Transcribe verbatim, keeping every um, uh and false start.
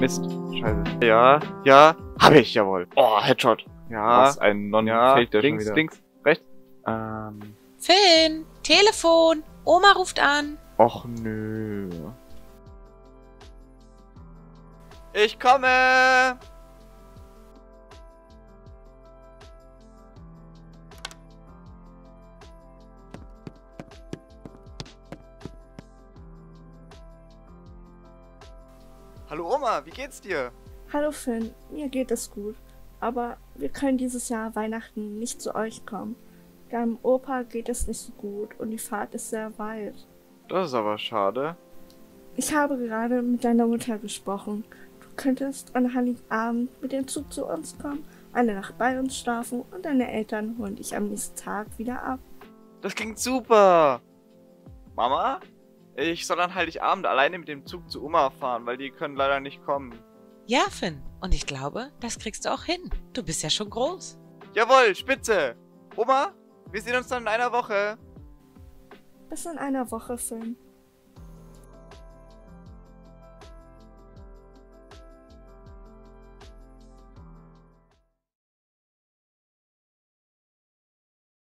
Mist. Scheiße. Ja, ja. Habe ich, jawohl. Oh, Headshot. Ja. Was ein non ja, der links, schon wieder. Links, rechts. Ähm. Film, Telefon, Oma ruft an. Och nö. Ich komme! Hallo Oma, wie geht's dir? Hallo Finn, mir geht es gut. Aber wir können dieses Jahr Weihnachten nicht zu euch kommen. Deinem Opa geht es nicht so gut und die Fahrt ist sehr weit. Das ist aber schade. Ich habe gerade mit deiner Mutter gesprochen. Du könntest an Heiligabend mit dem Zug zu uns kommen, eine Nacht bei uns schlafen und deine Eltern holen dich am nächsten Tag wieder ab. Das klingt super! Mama? Ich soll dann Heiligabend alleine mit dem Zug zu Oma fahren, weil die können leider nicht kommen. Ja, Finn. Und ich glaube, das kriegst du auch hin. Du bist ja schon groß. Jawohl, spitze. Oma, wir sehen uns dann in einer Woche. Bis in einer Woche, Finn.